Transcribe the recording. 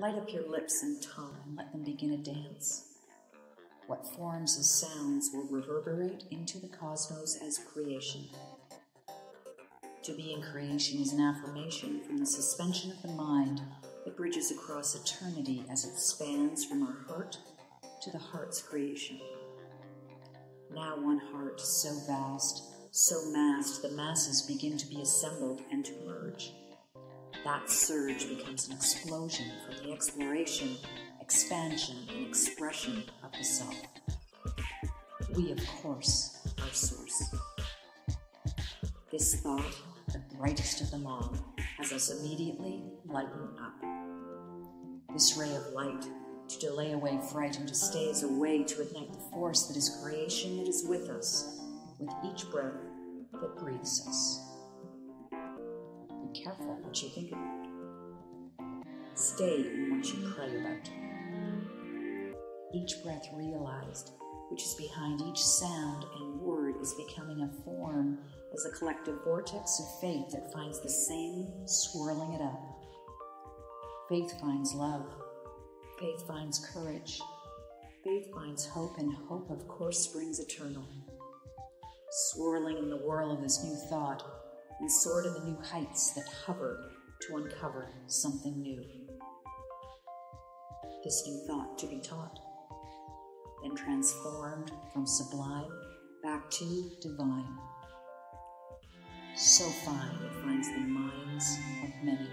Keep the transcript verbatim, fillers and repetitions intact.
Light up your lips and tongue and let them begin a dance. What forms and sounds will reverberate into the cosmos as creation? To be in creation is an affirmation from the suspension of the mind that bridges across eternity as it spans from our heart to the heart's creation. Now one heart so vast, so massed, the masses begin to be assembled and to merge. That surge becomes an explosion from the exploration, expansion, and expression of the self. We, of course, are Source. This thought, the brightest of them all, has us immediately lighten up. This ray of light, to delay away fright and to stay as a way to ignite the force that is creation that is with us, with each breath that breathes us. Be careful what you think about. Stay in what you pray about. Each breath realized, which is behind each sound and word, is becoming a form as a collective vortex of faith that finds the same swirling it up. Faith finds love. Faith finds courage. Faith finds hope, and hope, of course, springs eternal. Swirling in the whirl of this new thought, and soar to the new heights that hover to uncover something new. This new thought to be taught, then transformed from sublime back to divine. So fine it finds the minds of many.